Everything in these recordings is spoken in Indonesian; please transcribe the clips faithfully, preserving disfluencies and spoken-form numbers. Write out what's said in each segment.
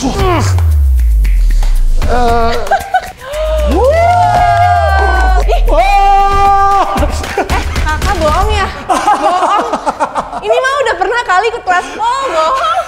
Uh. Eh, kakak bohong ya? Bohong. Ini mah udah pernah kali ikut kelas pole, bohong.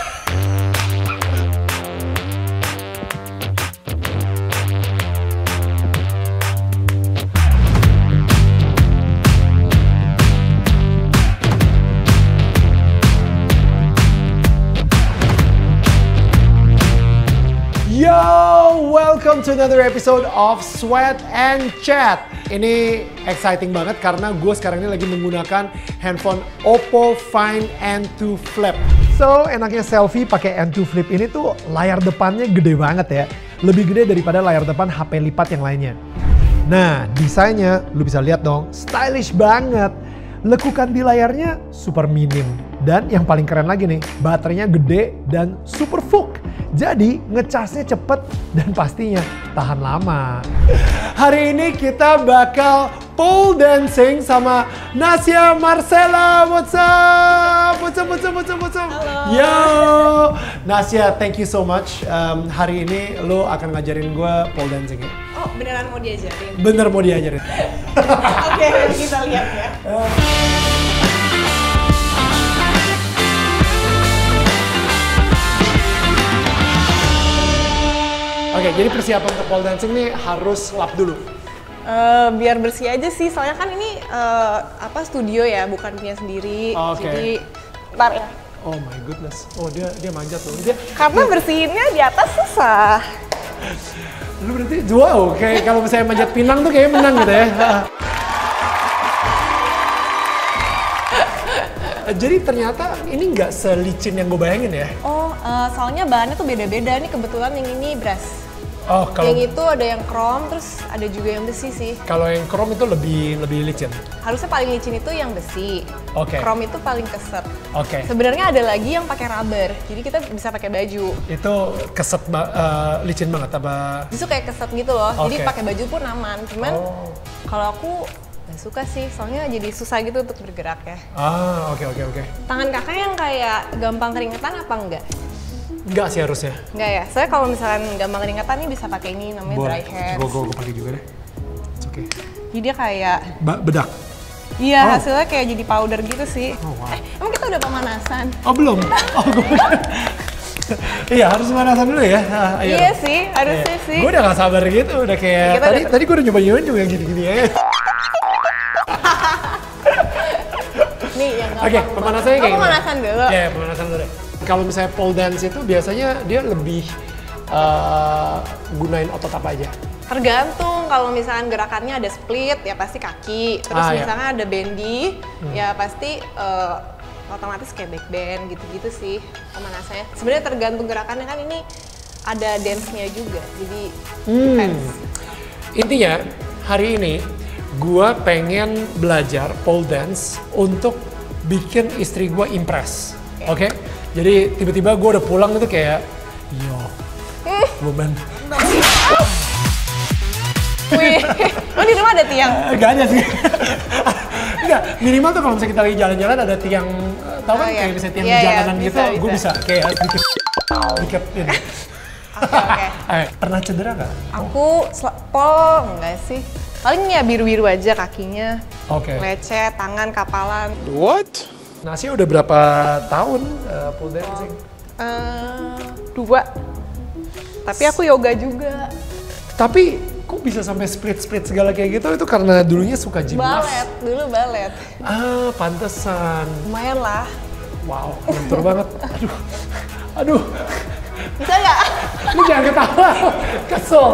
Welcome to another episode of Sweat and Chat. Ini exciting banget karena gue sekarang ini lagi menggunakan handphone Oppo Find N two Flip. So, enaknya selfie pakai N two Flip ini tuh layar depannya gede banget ya. Lebih gede daripada layar depan H P lipat yang lainnya. Nah, desainnya lu bisa lihat dong, stylish banget. Lekukan di layarnya super minim. Dan yang paling keren lagi nih, baterainya gede dan super full. Jadi ngecasnya cepet dan pastinya tahan lama. Hari ini kita bakal pole dancing sama Nasya Marcella. What's up? What's up? What's up? What's up? What's up? Halo. Yo, Nasya, thank you so much. Um, hari ini lo akan ngajarin gue pole dancing. Oh, beneran mau diajarin? Bener mau diajarin. Oke, kita lihat ya. Oke, okay, jadi persiapan untuk pole dancing nih harus lap dulu. Uh, biar bersih aja sih, soalnya kan ini uh, apa studio ya, bukan punya sendiri. Okay. Jadi, ntar ya. Oh my goodness, oh dia dia manjat loh. Dia, karena dia... bersihinnya di atas susah. Lu berarti wow, kayak kalau misalnya manjat pinang tuh kayaknya menang gitu ya. Jadi ternyata ini nggak selicin yang gue bayangin ya? Oh, uh, soalnya bahannya tuh beda-beda nih, kebetulan yang ini brass. Oh, kalau yang itu ada yang krom, terus ada juga yang besi sih. Kalau yang krom itu lebih lebih licin. Harusnya paling licin itu yang besi. Oke. Okay. Krom itu paling keset. Oke. Okay. Sebenarnya ada lagi yang pakai rubber. Jadi kita bisa pakai baju. Itu keset uh, licin banget apa? Justru kayak keset gitu loh. Okay. Jadi pakai baju pun aman. Cuman oh. Kalau aku nggak suka sih, soalnya jadi susah gitu untuk bergerak ya. Ah, oke okay, oke okay, oke. Okay. Tangan kakak yang kayak gampang keringetan apa enggak? Enggak sih harusnya. Enggak ya, saya kalau misalnya gampang keringetan nih bisa pakai ini namanya Bo, dry hands. Gue gue pakai juga deh. Oke. Okay. Jadi dia kayak ba bedak. Iya, oh. Hasilnya kayak jadi powder gitu sih. Oh, wow. Eh, emang kita udah pemanasan? Oh belum. Oh gue. Iya harus pemanasan dulu ya. Nah, ayo. Iya sih, harusnya sih. Gue udah gak sabar gitu, udah kayak. Kita tadi udah... tadi gue udah nyoba nyobain juga yang gini-gini ya. Nih yang gampang. Oke, okay, pemanasannya kayak. Oh, pemanasan dulu. Iya, pemanasan dulu deh. Kalau misalnya pole dance itu biasanya dia lebih uh, gunain otot apa aja? Tergantung, kalau misalnya gerakannya ada split ya pasti kaki, terus ah, misalnya iya. Ada bendy hmm. ya pasti uh, otomatis kayak back bend gitu-gitu sih pemanasannya. Sebenarnya tergantung gerakannya, kan ini ada dance-nya juga, jadi hmm. depends. Intinya hari ini gua pengen belajar pole dance untuk bikin istri gua impress, oke? Okay? Okay? Jadi tiba-tiba gue udah pulang itu kayak, yo, eh. Gue ben. Wih, lo di rumah ada tiang? Gak ada sih. Enggak, minimal tuh kalau misalnya kita lagi jalan-jalan ada tiang, tau kan oh, kayak iya. Bisa tiang yeah, di jalanan yeah, gitu, gue bisa kayak sedikit, sedikit ini. Oke, oke. Pernah cedera gak? Aku, pol, enggak sih. Paling ya biru-biru aja kakinya, okay. Lecet, tangan, kapalan. What? Nasya udah berapa tahun uh, pole dancing? Uh, dua. Tapi aku yoga juga. Tapi kok bisa sampai split-split segala kayak gitu? Itu karena dulunya suka gymnas. Balet, dulu balet. Ah, pantesan. Lumayan lah. Wow, lentur banget. Aduh, aduh. Bisa nggak? Lu jangan ketawa, kesel.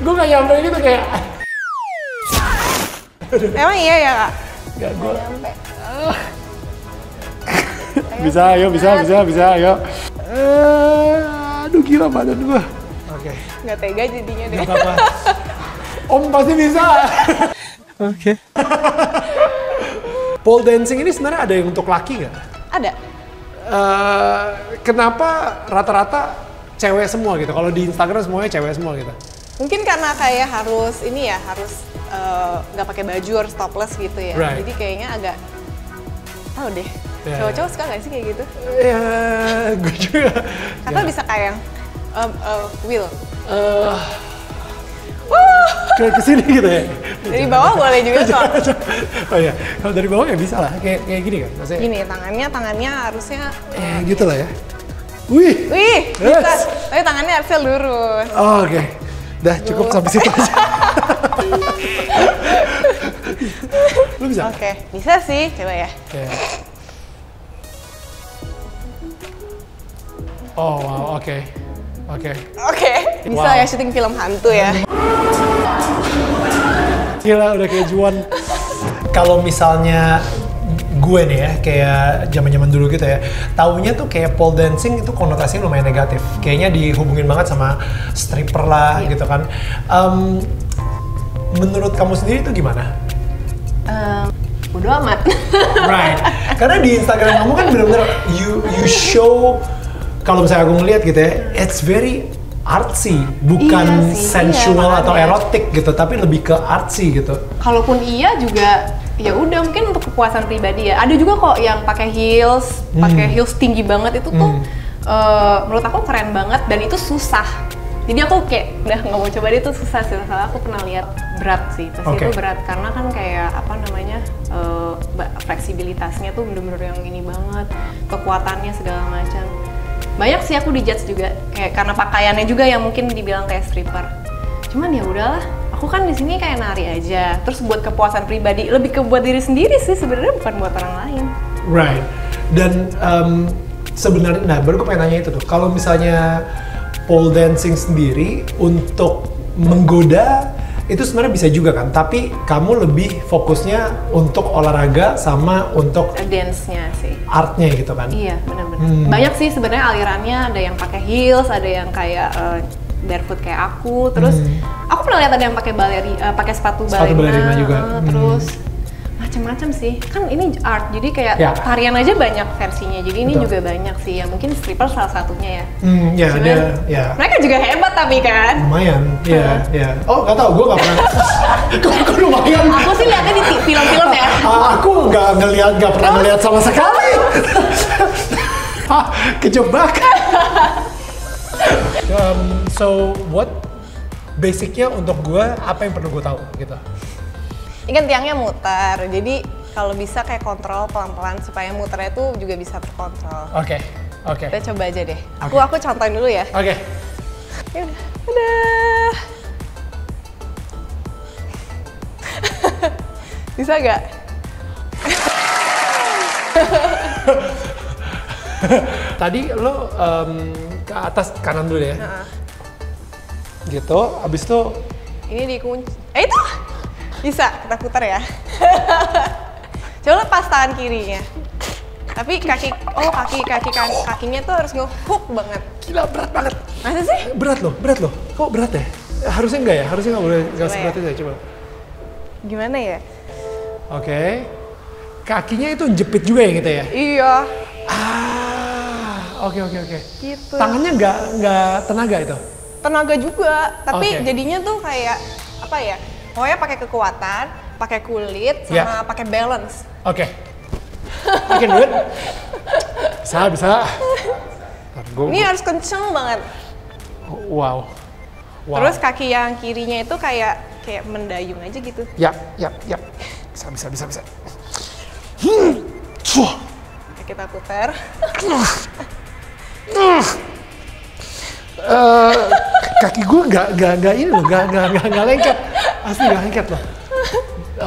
Gue nggak nyampe gitu kayak. Emang iya ya kak? Gak, gue. Bisa, ayo, bisa, bisa, bisa, ayo. Uh, aduh, gila badan gua. Oke. Okay. Nggak tega jadinya deh. Nggak apa-apa. Om pasti bisa. Oke. Pole dancing ini sebenarnya ada yang untuk laki nggak? Ada. Uh, kenapa rata-rata cewek semua gitu? Kalau di Instagram semuanya cewek semua gitu. Mungkin karena kayak harus ini ya, harus nggak uh, pakai baju, harus topless gitu ya. Right. Jadi kayaknya agak... tahu deh. Cowok-cowok suka nggak sih kayak gitu? Ya, gue juga. Atau ya. Bisa kayak yang um, uh, Will? Uh, kayak kesini gitu ya? Dari bawah boleh juga soalnya. Oh iya, kalau dari bawah ya bisa lah, kayak, kayak gini kan? Maksudnya... Gini, tangannya, tangannya harusnya... Eh, gitu lah ya. Wih! Wih, yes. Bisa. Tapi tangannya harusnya lurus. Oh, oke. Okay. Dah, cukup lurus. Sampai situ aja. Lu bisa? Oke, okay. Bisa sih. Coba ya. Okay. Oh, wow, oke. Okay. Oke. Okay. Oke. Okay. Bisa wow. Ya syuting film hantu ya. Gila, udah kayak Juan. Kalau misalnya gue nih ya, kayak zaman-zaman dulu gitu ya, taunya tuh kayak pole dancing itu konotasinya lumayan negatif. Kayaknya dihubungin banget sama stripper lah yeah. Gitu kan. Um, menurut kamu sendiri itu gimana? Um, bodo amat. Right. Karena di Instagram kamu kan bener-bener you you show. Kalau misalnya aku ngeliat gitu ya, it's very artsy, bukan iya sih, sensual iya, atau erotik gitu, tapi lebih ke artsy gitu. Kalaupun iya juga, ya udah mungkin untuk kepuasan pribadi ya. Ada juga kok yang pakai heels, hmm. pakai heels tinggi banget itu tuh, hmm. uh, menurut aku keren banget dan itu susah. Jadi aku kayak udah nggak mau coba dia tuh susah sih, soalnya aku pernah lihat berat sih, pasti okay. Itu berat karena kan kayak apa namanya uh, fleksibilitasnya tuh bener-bener yang ini banget, kekuatannya segala macam. Banyak sih aku dijudge juga, kayak karena pakaiannya juga yang mungkin dibilang kayak stripper. Cuman ya udahlah, aku kan di sini kayak nari aja. Terus buat kepuasan pribadi, lebih ke buat diri sendiri sih sebenarnya, bukan buat orang lain. Right. Dan um, sebenarnya, nah baru gue pengen nanya itu tuh. Kalau misalnya pole dancing sendiri untuk menggoda itu sebenarnya bisa juga kan, tapi kamu lebih fokusnya untuk olahraga sama untuk dance-nya sih. Art-nya gitu kan? Iya, benar-benar. Hmm. Banyak sih sebenarnya alirannya, ada yang pakai heels, ada yang kayak uh, barefoot kayak aku, terus hmm. aku pernah lihat ada yang pakai baleri, uh, pakai sepatu, sepatu balerina juga. Uh, terus hmm. macam-macam sih. Kan ini art, jadi kayak ya. Varian aja banyak versinya. Jadi betul. Ini juga banyak sih. Ya mungkin stripper salah satunya ya. Hmm, ya, yeah, dia, yeah. Mereka juga hebat tapi kan. Lumayan, ya, yeah, ya. Yeah. Oh, nggak tahu, gue nggak pernah. Kok lumayan? Aku sih lihatnya di film-film ya. Aku nggak ngeliat, nggak pernah ngeliat sama sekali. Kejebakan. um, so what? Basicnya untuk gue apa yang perlu gue tahu gitu? Ini kan tiangnya muter, jadi kalau bisa kayak kontrol pelan-pelan supaya muternya tuh juga bisa terkontrol. Oke, okay, oke. Okay. Kita coba aja deh. Okay. Aku aku contohin dulu ya. Oke. Okay. Udah. Bisa gak? Tadi lo um, ke atas kanan dulu ya. Uh-huh. Gitu, abis itu. Ini dikunci. Eh itu! Bisa, kita putar ya. Coba lepas tangan kirinya. Tapi kaki, oh kaki kaki kakinya tuh harus nge-hook banget. Gila, berat banget. Masa sih? Berat loh, berat loh. Kok berat ya? Harusnya enggak ya? Harusnya nggak boleh, nggak seberat itu ya? Coba. Gimana ya? Oke. Okay. Kakinya itu jepit juga ya gitu ya? Iya. Ah, oke oke oke. Gitu. Tangannya nggak nggak tenaga itu? Tenaga juga, tapi okay. Jadinya tuh kayak apa ya? Pokoknya pakai kekuatan, pakai kulit, sama yeah. Pakai balance. Oke. Okay. I can do it. Bisa, bisa. Ini harus kenceng banget. Wow. Wow. Terus kaki yang kirinya itu kayak kayak mendayung aja gitu. Ya, ya, ya. Bisa, bisa, bisa, bisa. Kita putar. Uh, kaki gue nggak nggak nggak ini loh, nggak nggak nggak nggak lengket. Asli nggak lengket loh.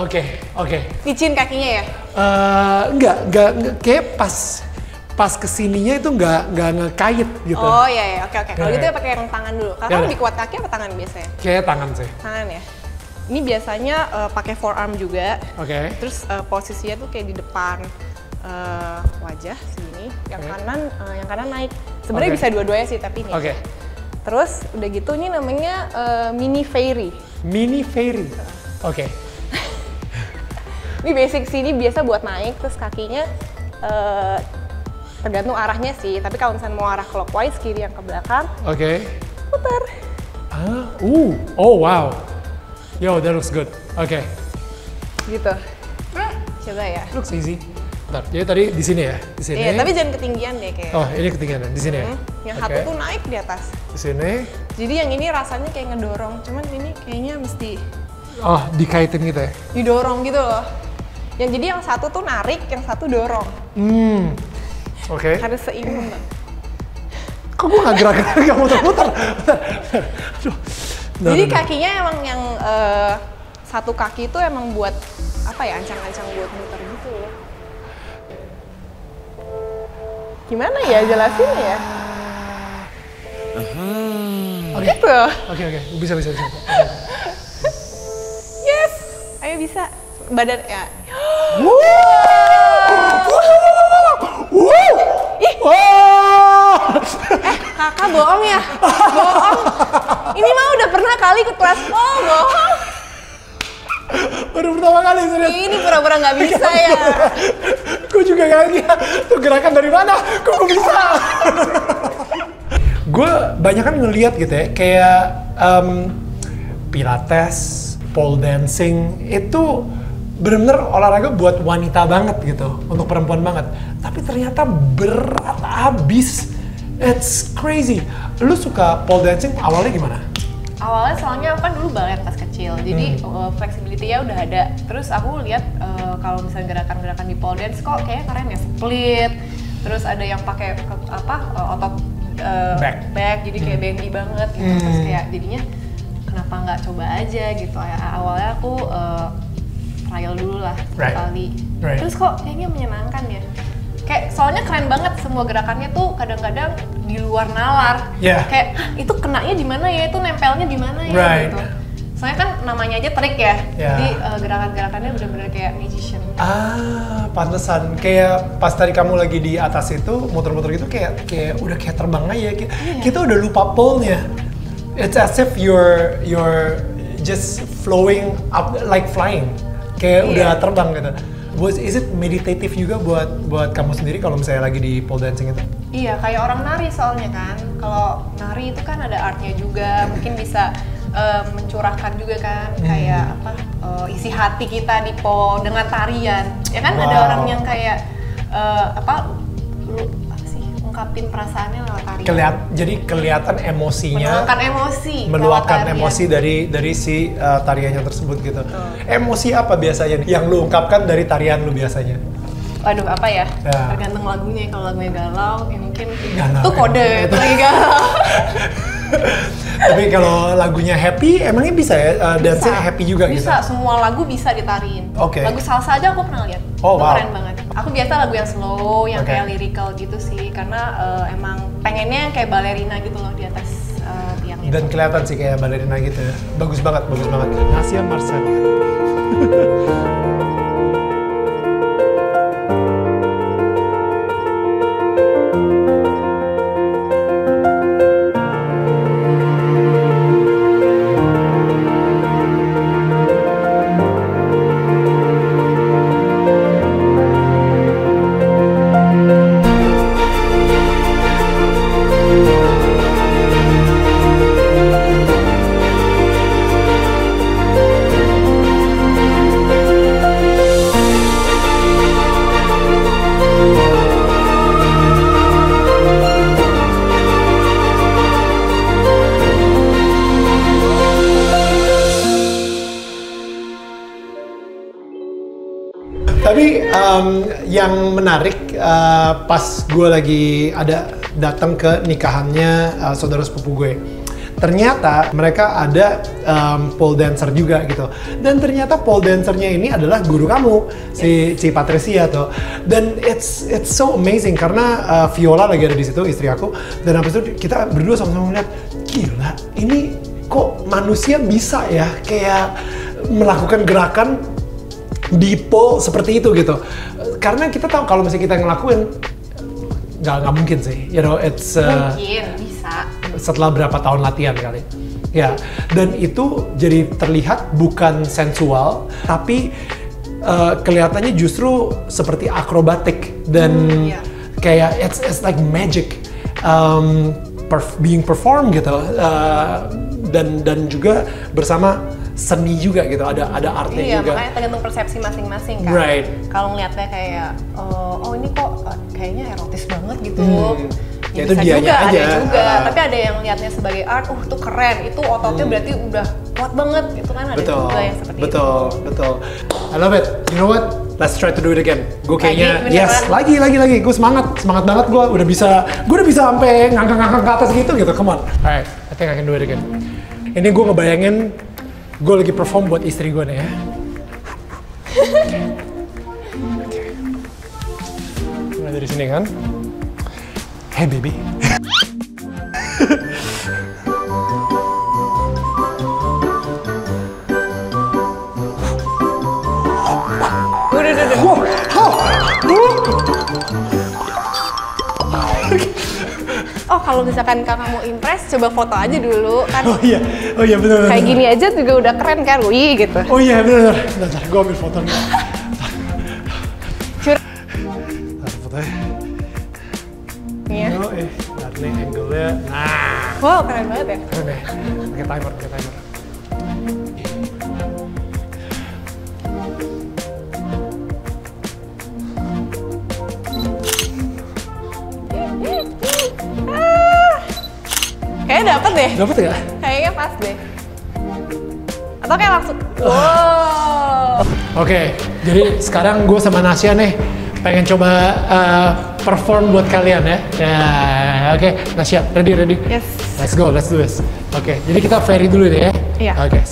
Oke, oke. Licin kakinya ya? Uh, nggak nggak kayak pas pas kesininya itu nggak nggak ngekait gitu. Oh iya, iya. Oke oke. Kalau gitu ya pakai yang tangan dulu. Kalau kamu dikuat kaki apa tangan biasanya? Kayak tangan sih. Tangan ya. Ini biasanya uh, pakai forearm juga. Oke. Okay. Terus uh, posisinya tuh kayak di depan uh, wajah sini. Yang okay. Kanan uh, yang kanan naik. Sebenarnya okay. Bisa dua-duanya sih tapi ini. Oke. Okay. Terus udah gitu ini namanya uh, mini fairy. Mini fairy. Oke. Okay. Ini basic sih, ini biasa buat naik terus kakinya uh, tergantung arahnya sih. Tapi kalau misalnya mau arah clockwise kiri yang ke belakang. Oke. Okay. Putar. Ah, uh, oh wow. Yo, that looks good. Oke. Okay. Gitu. Coba ya. Looks easy. Bentar, jadi tadi di sini ya? Di sini. Iya, tapi jangan ketinggian deh kayak. Oh, ini ketinggian di sini hmm. ya? Yang okay. satu tuh naik di atas. Di sini. Jadi yang ini rasanya kayak ngedorong, cuman ini kayaknya mesti... Oh, dikaitin gitu ya? Didorong gitu loh. Yang jadi yang satu tuh narik, yang satu dorong. Hmm, oke. Okay. Harus seimbang. Kok gue gak gerak-gerak, gak muter-muter? Aduh. Nah, jadi nah, kakinya nah. emang yang uh, satu kaki itu emang buat apa ya, ancang-ancang buat muter gitu loh. Gimana ya jelasin ya? Oke, oke, oke, bisa, bisa, bisa. Okay. Yes, ayo bisa. Badan ya. Wow. Wow. Wow. Eh, kakak bohong ya? Bohong. Ini mah udah pernah kali ke kelas. Oh, bohong. Baru pertama kali serius. Ini pura-pura nggak bisa ya. Gue juga nggak ngerti tuh gerakan dari mana. Kok gue bisa? Gue banyak kan ngeliat gitu ya, kayak um, pilates, pole dancing itu bener-bener olahraga buat wanita banget gitu, untuk perempuan banget. Tapi ternyata berat abis. It's crazy. Lu suka pole dancing awalnya gimana? Awalnya soalnya aku kan dulu balet pas kecil, jadi hmm. uh, flexibility-nya udah ada. Terus aku lihat uh, kalau misalnya gerakan-gerakan di pole dance kok kayaknya keren ya, split. Terus ada yang pakai apa uh, otot uh, back. back, jadi kayak hmm. bendy banget gitu. Hmm. Terus kayak jadinya kenapa nggak coba aja gitu? Awalnya aku uh, trial dulu lah right. kali. Right. Terus kok kayaknya menyenangkan ya. Kayak soalnya keren banget semua gerakannya tuh kadang-kadang di luar nalar. Yeah. Kayak itu kenanya di mana ya, itu nempelnya di mana ya right. gitu. Soalnya kan namanya aja trik ya. Yeah. Jadi uh, gerakan-gerakannya benar-benar kayak magician. Ah, pantesan. Kayak pas tadi kamu lagi di atas itu muter-muter gitu kayak kayak udah kayak terbang aja. Kayak, yeah. Kita udah lupa pole-nya. It's as if you're you're just flowing up like flying. Kayak yeah. udah terbang gitu. Was is it meditative juga buat buat kamu sendiri kalau misalnya lagi di pole dancing itu? Iya, kayak orang nari soalnya kan. Kalau nari itu kan ada artnya juga, mungkin bisa uh, mencurahkan juga kan, hmm. kayak apa uh, isi hati kita di pole dengan tarian. Ya kan wow. ada orang yang kayak uh, apa, lu, apa sih ungkapin perasaannya lewat tarian. Keliat, jadi kelihatan emosinya. Meluapkan emosi. Meluapkan emosi dari dari si uh, tariannya tersebut gitu. Hmm. Emosi apa biasanya yang lu ungkapkan dari tarian lu biasanya? Waduh, apa ya? ya. Tergantung lagunya. Kalau lagunya galau, ya mungkin galau, itu kode itu lagi galau. Tapi kalau lagunya happy, emangnya bisa ya? Uh, Dancenya happy juga bisa, gitu? Bisa, semua lagu bisa ditariin. Okay. Lagu salsa aja aku pernah lihat. Oh, itu wow. keren banget. Aku biasa lagu yang slow, yang okay. kayak lyrical gitu sih. Karena uh, emang pengennya kayak balerina gitu loh di atas uh, tiang. Dan kelihatan sih kayak balerina gitu ya. Bagus banget, bagus banget. Nasya Marcella. Tapi um, yang menarik uh, pas gue lagi ada datang ke nikahannya uh, saudara sepupu gue, ternyata mereka ada um, pole dancer juga gitu. Dan ternyata pole dancernya ini adalah guru kamu si si Patricia tuh. Dan it's it's so amazing karena uh, Viola lagi ada di situ, istri aku. Dan habis itu kita berdua sama-sama ngeliat, gila ini kok manusia bisa ya kayak melakukan gerakan di pole seperti itu gitu. Karena kita tahu kalau misalnya kita ngelakuin nggak nggak mungkin sih, you know, it's uh, mungkin bisa setelah berapa tahun latihan kali ya. Dan itu jadi terlihat bukan sensual tapi uh, kelihatannya justru seperti akrobatik dan hmm, yeah. kayak it's, it's like magic um, perf being performed gitu. Uh, dan dan juga bersama seni juga gitu, ada ada artnya iya, juga. Iya, makanya tergantung persepsi masing-masing kan. Right. Kalau ngeliatnya kayak uh, oh ini kok uh, kayaknya erotis banget gitu. Hmm. Ya, ya itu dia aja. Ada juga, uh, tapi ada yang lihatnya sebagai art, uh tuh keren, itu ototnya hmm. berarti udah kuat banget, itu kan ada betul, juga yang seperti betul, itu. Betul, betul. I love it. You know what? Let's try to do it again. Gue kayaknya lagi, yes, lagi, lagi, lagi. Gue semangat, semangat banget. Gue udah bisa, gue udah bisa sampai ngangkang-ngangkang ke atas gitu, gitu. Come on. Alright, I think I can do it again. Ini gue ngebayangin, gue lagi perform buat istri gue nih ya. Mulai dari sini kan. Hey baby. Oh kalau misalkan kakak mau impress, coba foto aja dulu kan. Oh iya, oh iya benar. Kayak gini aja juga udah keren kan, wih gitu. Oh iya benar. Bentar, gue ambil foto nih. Cur. Taruh fotonya. Iya. Oh, eh, dari angle-nya. Nah. Wow, keren banget ya. Keren ya. Pakai timer, pakai timer. Ah. Kayaknya dapet deh. Dapet nggak? Kayaknya pas deh. Atau kayak langsung. Wow. Oke, jadi sekarang gue sama Nasya nih pengen coba uh, perform buat kalian ya. Nah, oke, okay. Nasya, ready, ready? Yes. Let's go, let's do this. Oke, okay. Jadi kita ferry dulu deh ya. Iya. Yeah. Oke. Okay.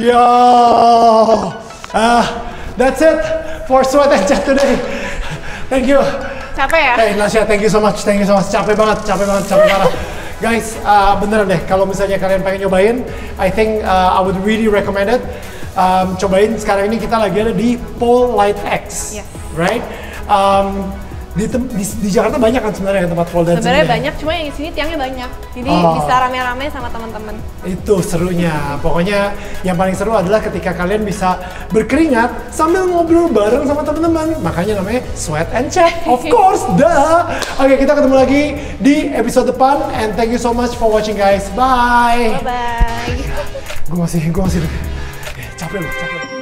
Yo, uh, that's it for Sweat and Chat today. Thank you. Capek ya? Hey Nasya, thank you so much, thank you so much. Capek banget, capek banget, capek banget. Guys, uh, beneran deh, kalau misalnya kalian pengen nyobain, I think uh, I would really recommend it. Um, cobain, sekarang ini kita lagi ada di Pole Light X, yes. Right? Um, Di, di, di Jakarta banyak kan sebenarnya tempat pole dancing. Sebenarnya banyak, cuma yang di sini tiangnya banyak. Jadi oh. bisa rame-rame sama teman-teman. Itu serunya. Pokoknya yang paling seru adalah ketika kalian bisa berkeringat sambil ngobrol bareng sama teman-teman. Makanya namanya Sweat and Chat. Of course, dah. Oke, kita ketemu lagi di episode depan. And thank you so much for watching guys. Bye. Bye. Bye. Gue masih, gue masih. Capek loh, capek.